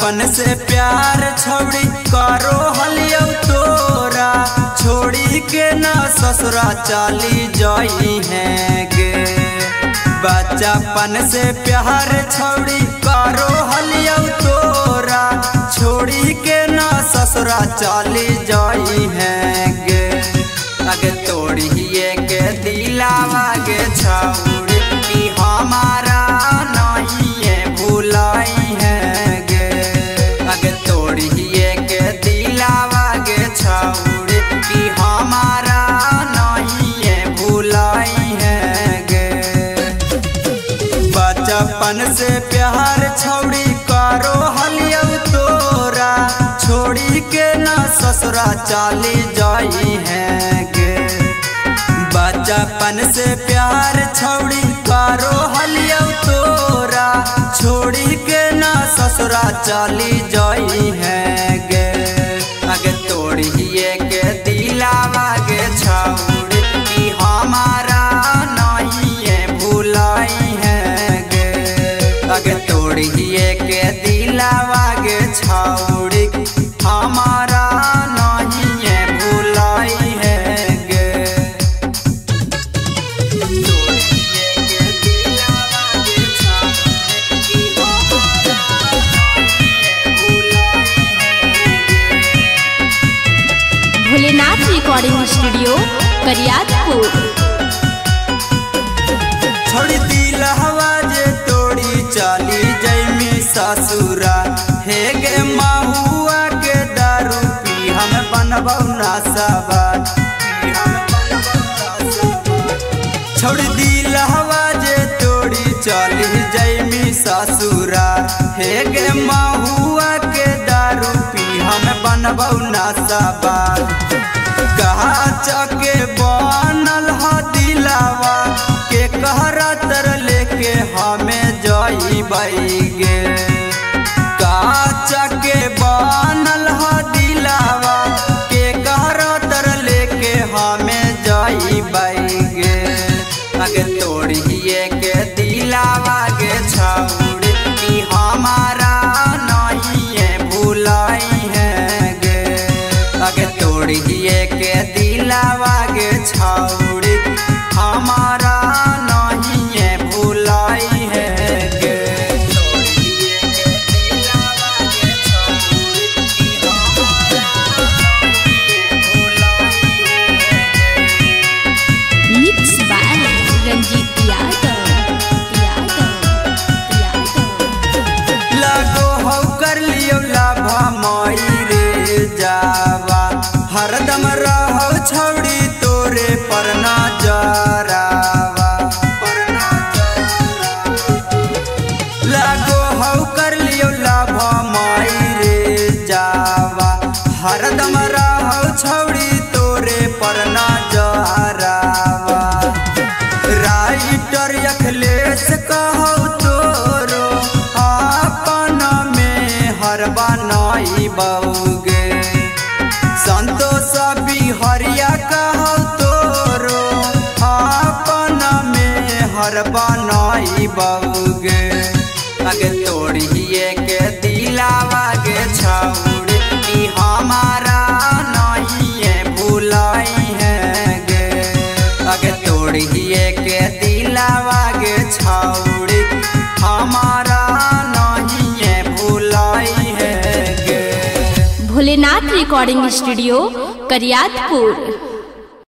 अपन से प्यार छोड़ी करो हलियो तोरा, छोड़ी के ना ससुरा चली जाई है गे। बच्चापन से प्यार छोड़ी करो हलियो तोरा, छोड़ी के ना ससुरा चली जाई है गे। अगे तोड़िए के दिलावा गे छौड़ी की हमारा नहीं है भुलाई है गे। अगे तोड़िए के दिलावा गे छौड़ी की हमारा नहीं है भुलाई है गे। बचपन से प्यार छौड़ी करो हलियो तोरा, छोड़ी के ना ससुरा चली जाई है गे। बचपन से प्यार छौड़ी करो हलियो तोरा, छोड़ी के ना ससुरा चली जाई है गे। अगे तोड़िए के दिलावा गे छौड़ी की हमारा नहीं है भुलाई है गे। अगे तोड़िए के दिलावा गे छौड़ी हमारा नहीं है भुलाई है गे। Bholenath recording studio Kariyatpur. छोड़ी दिलवा जे तोड़ी चली जइमे ससुरा हे गे। माहुआ के दारू पी हम बनबौ ना सवार। छोड़ दिलवा जे तोड़ी चली जइमी ससुरा हे गे। माहुआ के दारू पी हम बनबौ ना सवार। कहा चके बनल ह दिलवा के कहरा तर लेके हमें जइबै गे। चके बनल ह दिलावा के कहरा तर लेके हमें जइबै गे। अगे तोड़िए के दिलावा गे छौड़ी की हमारा नहीं है भुलाई है गे। अगे तोड़िए के दिलावा गे छौड़ी हमारा नहीं है भुलाई है गे। हरदम रहो छौड़ी तोरे पर ना जरावा। लागो हो कर लियो लाभ माई रे जावा। हरदम रहो छौड़ी तोरे पर ना जरावा। राइटर अखिलेश कहो तोरो अपन में हरबा नाई बौगे। संतोष बिहारी कहो तोरो अपन में हरबा नाई बौगे। अगे तोड़िए के दिलावा गे छौड़ी की हमारा नहीं है भुलाई है गे। अगे तोड़िए के दिलावा गे छौड़ी हमारा नहीं है भुलाई है। Bholenath recording studio Kariyatpur.